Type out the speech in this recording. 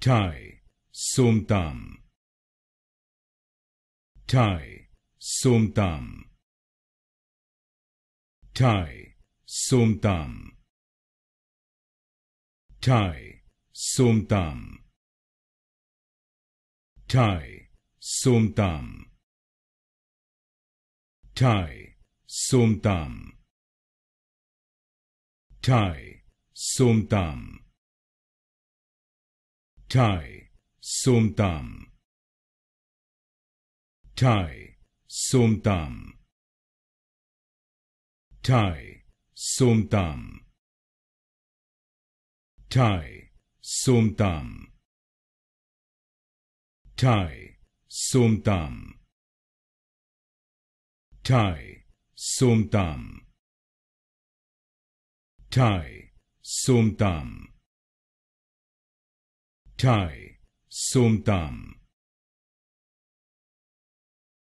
Thai, Som Tam. Thai, Som Tam. Thai, Som Tam. Thai, Som Tam. Thai, Som Tam. Thai, Som Tam. Thai, Som Tam. Thai, Som Tam. Thai, Som Tam. Thai, Som Tam. Thai, Som Tam. Thai, Som Tam. Thai, Som Tam. Thai, Som Tam. Thai, Som Tam.